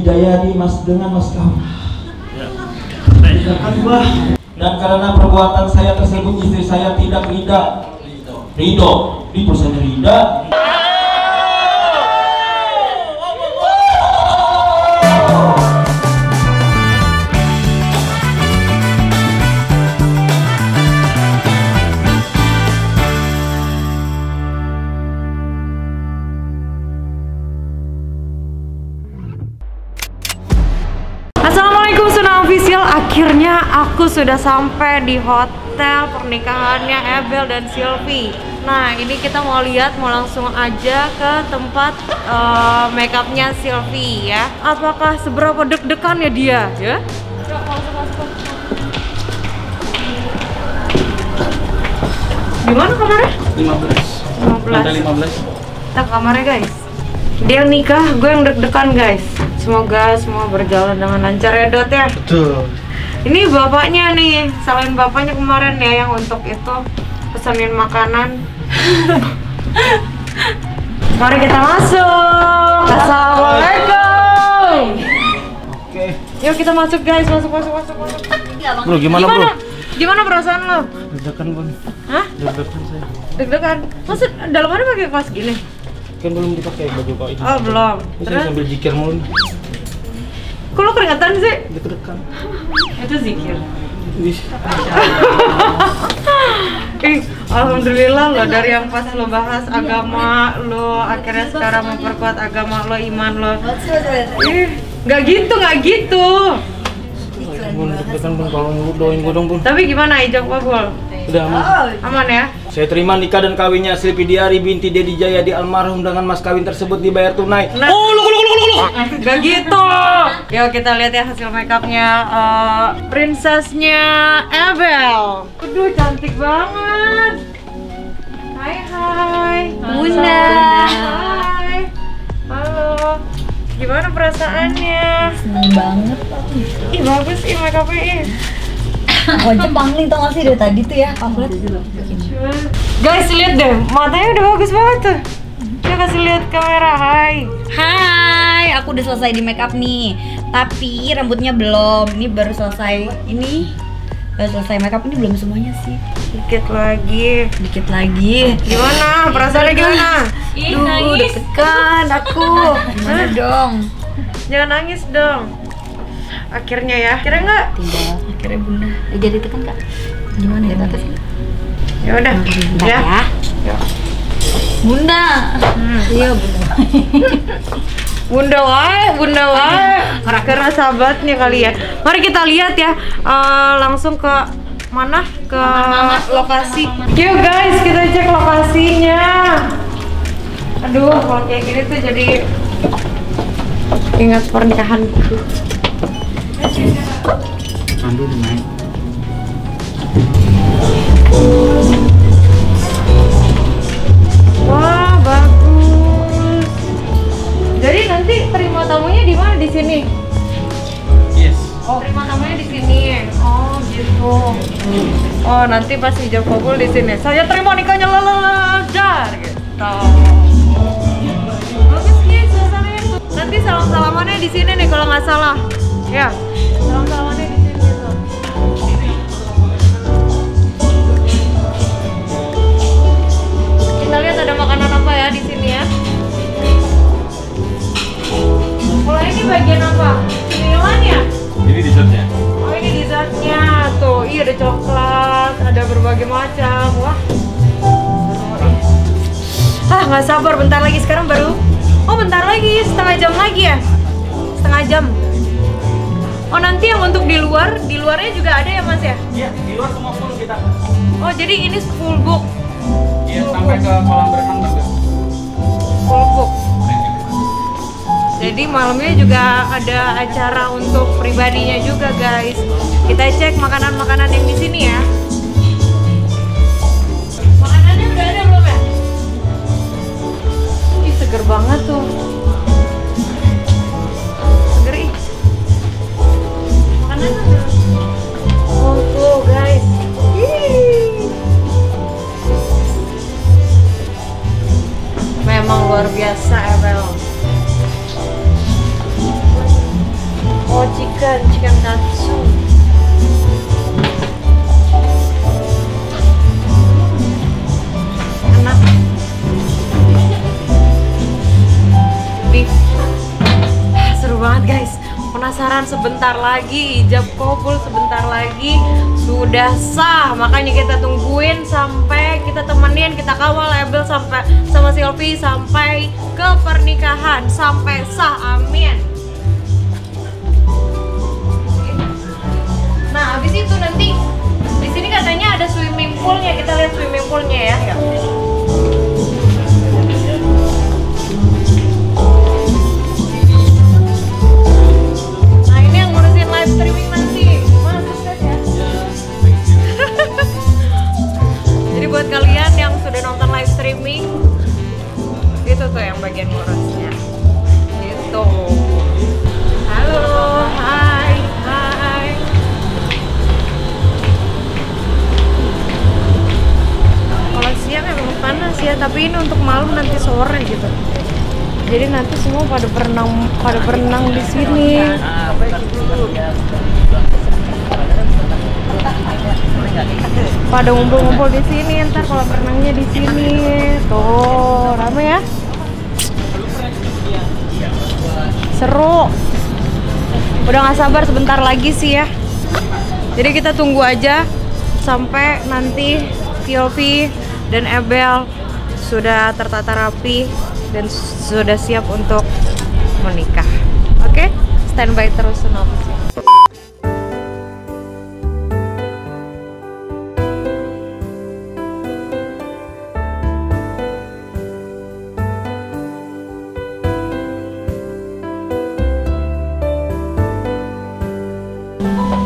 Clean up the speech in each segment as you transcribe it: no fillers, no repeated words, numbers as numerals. Hidayati dengan mas kawin dan karena perbuatan saya tersebut istri saya tidak ridho. Akhirnya aku sudah sampai di hotel pernikahannya Ebel dan Silvi. Nah, ini kita mau lihat, mau langsung aja ke tempat makeupnya Silvi ya. Apakah seberapa deg-degan ya dia? Ya? Gimana kamarnya? 15. Ada 15. Kita kamarnya guys. Dia nikah, gue yang deg-degan guys. Semoga semua berjalan dengan lancar ya Dot ya. Betul. Ini bapaknya nih, selain bapaknya kemarin ya yang untuk itu pesanin makanan. Mari kita masuk. Assalamualaikum. Oke. Yuk kita masuk guys, masuk. Bro, gimana? Gimana perasaan lo? Deg-degan bang. Hah? Deg-degan saya. Deg-degan. Maksud dalamannya pakai kaos gini? Kan belum dipakai baju kau ini. Oh belum. Terus sambil jikir mulu. Kok lo keringetan sih? Deg-degan. Itu zikir. Alhamdulillah lo dari yang pas lo bahas agama lo akhirnya sekarang memperkuat agama lo, iman lo. Nggak gitu. Tapi gimana ijab kabul? Udah aman ya? Saya terima nikah dan kawinnya Silvi binti Deddy Jaya di almarhum dengan mas kawin tersebut dibayar tunai. Gak gitu. Yuk kita lihat ya hasil makeupnya prinsesnya Ebel. Aduh cantik banget. Hai Bunda. Hai. Halo. Gimana perasaannya? Seneng banget. Ih bagus sih makeupnya ih. Wajah pangling tau gak sih dari tadi tuh ya panglet. Guys lihat deh matanya udah bagus banget tuh. Kita kasih lihat kamera. Hai aku udah selesai di makeup nih tapi rambutnya belum. Ini baru selesai, ini baru selesai makeup, ini belum semuanya sih, dikit lagi. Gimana perasaannya gimana? Duh deg-degan aku. Gimana dong, jangan nangis dong. Akhirnya ya, akhirnya nggak? Tidak, akhirnya Bunda. Jadi tekan kak? Gimana ya atas? Ya udah, ya. Bunda. Iya Bunda. Bunda wae. Karena sahabatnya kali ya. Mari kita lihat ya, langsung ke mana? Ke lokasi. Yuk guys, kita cek lokasinya. Aduh, kalau kayak gini tuh jadi ingat pernikahan dulu. Pandu dimana? Wah bagus. Jadi nanti terima tamunya di mana, di sini? Yes. Oh terima tamunya di sini. Oh gitu. Oh nanti pas ijab kabul di sini. Saya terima nikahnya lalajar gitu. Bagus nih suasananya. Nanti salam-salamannya di sini nih kalau nggak salah. Ya. Salam-salamannya di sini gitu. Kita lihat ada makanan apa ya di sini ya. Kalau ini bagian apa? Cemilan ya? Ini dessertnya. Oh ini dessertnya tuh. Iya ada coklat, ada berbagai macam. Wah. Ah nggak sabar bentar lagi sekarang baru. Oh bentar lagi setengah jam lagi ya? Setengah jam. Oh nanti yang untuk di luar, di luarnya juga ada ya mas ya? Iya, di luar semua full kita. Oh jadi ini full book? Iya, sampai ke kolam berenang juga. Full book. Jadi malamnya juga ada acara untuk pribadinya juga guys. Kita cek makanan-makanan yang di sini ya. Makanannya udah ada belum ya? Ih seger banget tuh. Oh tuh guys. Hii. Memang luar biasa Ebel. Hentikan jika nafsu. Anak. Seru banget guys. Penasaran sebentar lagi, ijab kabul sebentar lagi sudah sah. Makanya kita tungguin sampai kita temenin, kita kawal Ebel sampai sama Silvi sampai ke pernikahan, sampai sah. Amin. Nah, habis itu nanti di sini katanya ada swimming poolnya. Kita lihat swimming poolnya ya. Streaming nanti, mas sukses ya. Jadi buat kalian yang sudah nonton live streaming, itu tuh yang bagian ngurusnya. Gitu. Halo, hai, hai. Kalau siang emang panas ya, tapi ini untuk malam nanti sore gitu. Jadi nanti semua pada berenang di sini. Pada ngumpul-ngumpul di sini, ntar kalau berenangnya di sini. Tuh, rame ya? Seru. Udah nggak sabar sebentar lagi sih ya. Jadi kita tunggu aja sampai nanti Silvi dan Ebel sudah tertata rapi dan sudah siap untuk menikah. Oke, standby terus Sunah.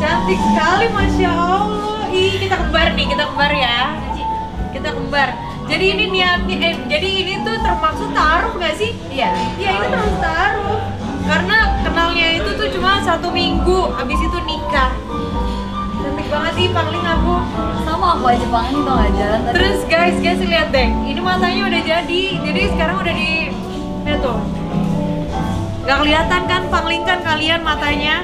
Cantik sekali, masya Allah. Ih, kita kembar nih, kita kembar ya. Kita kembar. Jadi ini niatnya, jadi ini tuh termasuk taruh nggak sih? Iya. Iya, ini termasuk taruh. Karena kenalnya itu tuh cuma 1 minggu, habis itu nikah. Cantik banget sih, paling aku sama aku aja paling tuh nggak jalan. Terus guys lihat deh, ini matanya udah jadi sekarang udah di, lihat tuh. Nggak kelihatan kan, panglingkan kalian matanya.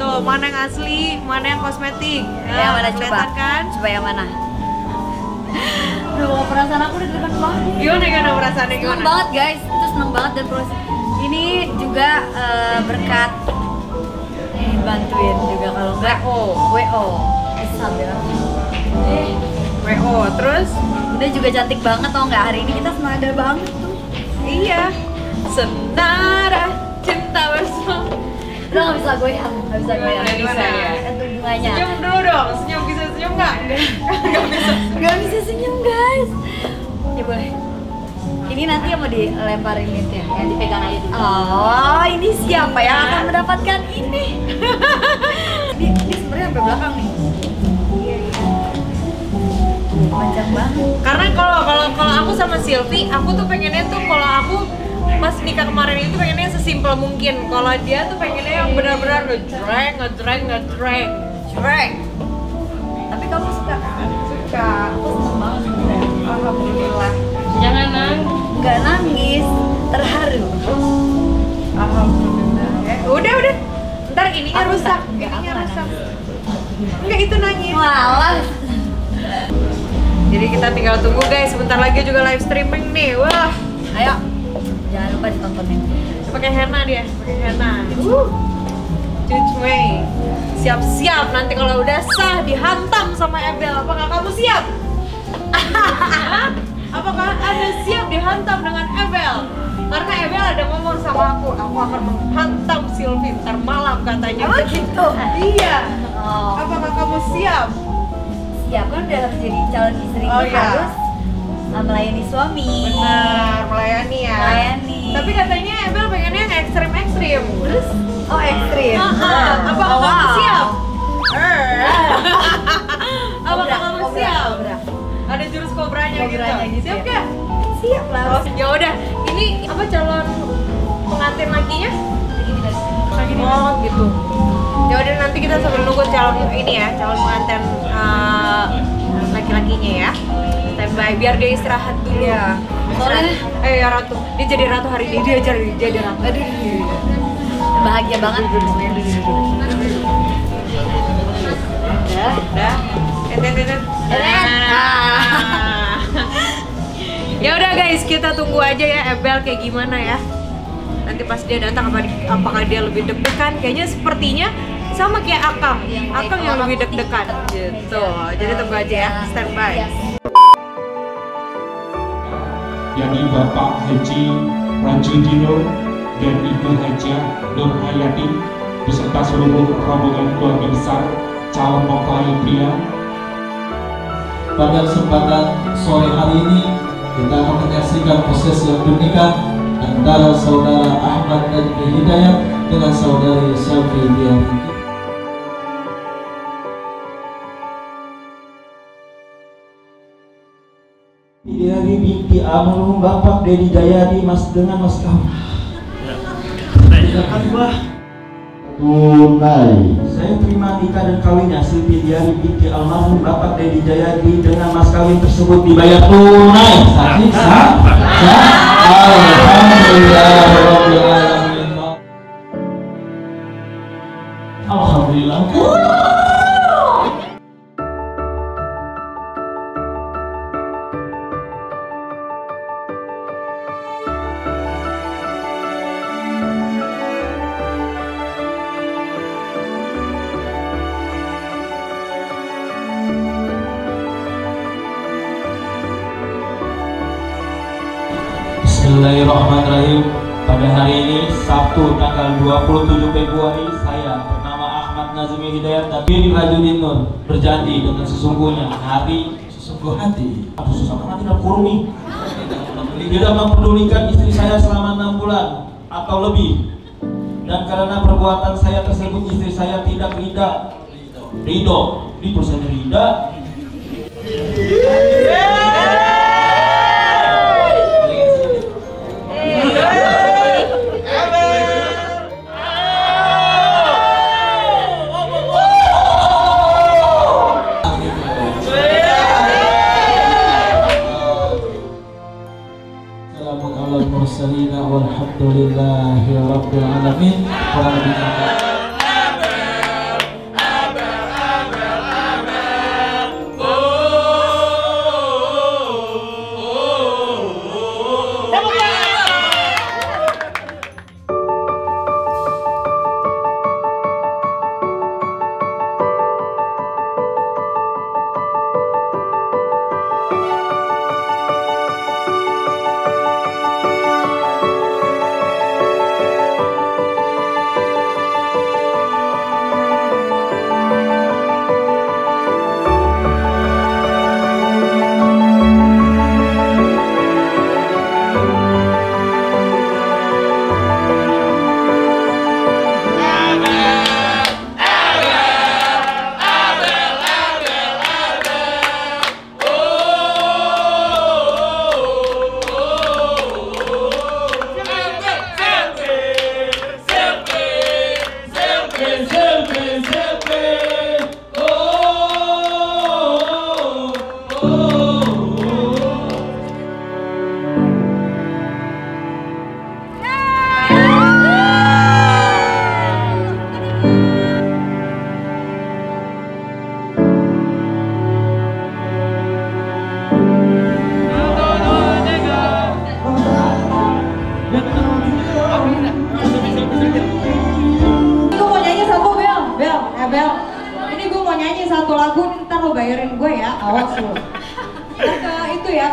Tuh mana yang asli, mana yang kosmetik. Ya, mana coba? Kan? Coba yang mana? Aduh, perasaan aku udah deg-degan banget. Gimana perasaannya gimana? Seneng banget guys, itu seneng banget dan proses ini juga berkat bantuin juga kalau nggak WO terus udah juga cantik banget tau nggak, hari ini kita senada banget tuh. Iya, senara cinta bersama. Udah nggak bisa goyang. Bunganya. Senyum dulu dong, senyum bisa senyum nggak? Nggak bisa senyum guys. Ya boleh. Ini nanti yang mau dilemparin itu ya, yang dipegang aja. Oh, ini siapa yang akan mendapatkan ini? Ini sebenarnya sampai belakang nih. Panjang banget. Karena kalau aku sama Silvi, aku tuh pengennya tuh kalau aku pas nikah kemarin itu pengennya sesimpel mungkin. Kalau dia tuh pengennya yang benar-benar ngedreng. Tapi kamu suka. Aku seneng banget. Alhamdulillah. Jangan nangis. Nggak nangis, terharu. Alhamdulillah. Udah. Ntar ininya rusak. Enggak, itu nangis. Malah. Jadi kita tinggal tunggu guys. Sebentar lagi juga live streaming nih. Wah. Ayo. Jangan lupa ditontonin. Pakai henna dia, Cucmei. Siap-siap nanti kalau udah sah dihantam sama Ebel. Apakah kamu siap? Apakah Anda siap dihantam dengan Ebel? Karena Ebel ada ngomong sama aku akan menghantam Silvi ntar malam katanya. Oh gitu? Iya. Oh. Apakah kamu siap? Siap, kan udah harus jadi calon istri. Oh iya. Harus melayani suami. Benar, melayani. Tapi katanya Ebel pengennya yang ekstrim. Terus? Oh ekstrim. Apa kamu siap? Apa kamu siap? Ada jurus kobranya gitu. Siap nggak? Siap lah. Oh, ya udah. Ini apa calon pengantin lakinya? Oh gitu. Ya udah nanti kita sambil nunggu calon ini ya, calon pengantin laki-lakinya ya. Standby, biar dia istirahat dulu ya. Soalnya, ya ratu, dia jadi ratu hari ini, dia jadi ratu. Aduh. bahagia banget. Ya udah guys, kita tunggu aja ya Ebel kayak gimana ya. Nanti pas dia datang apakah dia lebih deg-degan? Kayaknya sepertinya sama kayak Akang. Akang yang lebih deg-degan gitu. Jadi tunggu aja ya, standby. Yakni Bapak Haji Rajudinun dan Ibu Hajah Nur Hayati beserta seluruh rombongan keluarga besar calon mempelai pria. Pada kesempatan sore hari ini kita akan menyaksikan proses yang bernikah antara saudara Ahmad Najibah Hidayat dengan saudari Silvi. Dari binti almarhum Bapak Deddy Jaya di Mas dengan Mas Kamu. Silakan Mbah. Tunai. Saya terima nikah dan kawinnya Silvi dari binti almarhum Bapak Deddy Jaya di dengan Mas Kawin tersebut dibayar tunai. Saksi sah. Alhamdulillah. Alhamdulillah. Bismillahirrahmanirrahim. Pada hari ini Sabtu tanggal 27 Februari saya bernama Ahmad Nazmi Hidayat dan Billy Rajudinun berjanji dengan sesungguhnya hati tidak mempedulikan istri saya selama 6 bulan atau lebih, dan karena perbuatan saya tersebut istri saya tidak ridha. Alhamdulillahirabbil alamin.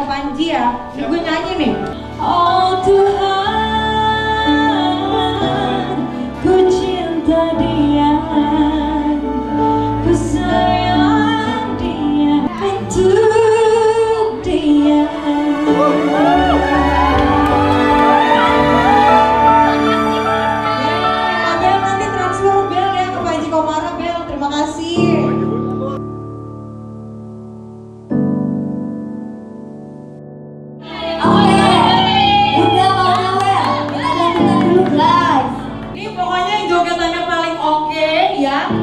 Panji ya, gue nyanyi nih. Oh Tuhan, ku cinta dia, ku sayang dia, untuk dia. Bel, nanti transfer Bel ya ke Panji Komara. Bel, terima kasih. Ini pokoknya jogetannya paling oke ya.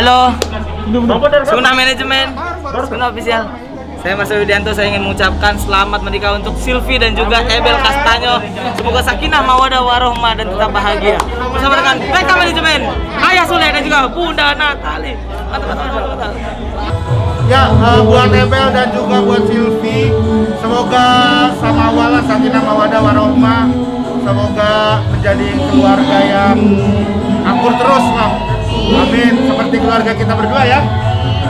Halo, Sunah Manajemen, Sunah Official. Saya Mas Widianto, saya ingin mengucapkan selamat menikah untuk Silvi dan juga Ebel Kastanyo. Semoga sakinah, mawadah, warohmah dan tetap bahagia. Bersama dengan PK Manajemen, Ayah Soleh dan juga Bunda Natali. Ya, buat Ebel dan juga buat Silvi, semoga sama wala sakinah, mawadah, warohmah. Semoga menjadi keluarga yang akur terus, Mam. Amin, seperti keluarga kita berdua ya.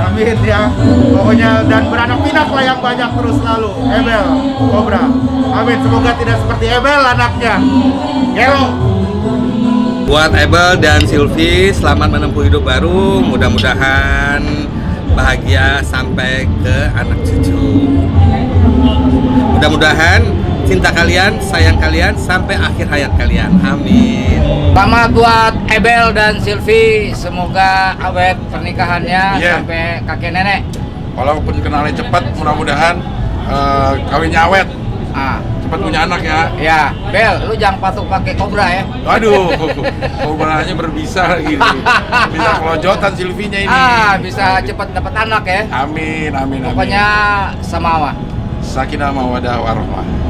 Amin ya. Pokoknya dan beranak pinak lah yang banyak terus selalu. Ebel, Kobra. Amin, semoga tidak seperti Ebel anaknya. Yelo. Buat Ebel dan Silvi, selamat menempuh hidup baru. Mudah-mudahan bahagia sampai ke anak cucu. Mudah-mudahan cinta kalian, sayang kalian sampai akhir hayat kalian. Amin. Selamat buat Ebel dan Silvi, semoga awet pernikahannya sampai kakek nenek. Walaupun kenalnya cepat, mudah-mudahan kawinnya awet. Cepat punya anak ya. Ya, Bel, lu jangan patuk pakai kobra ya. Aduh, kobranya berbisa gitu. Bisa kelojotan Silvinya ini. Bisa cepat dapat anak ya. Amin, amin. Pokoknya samawa. Sakinah mawadah warahmah.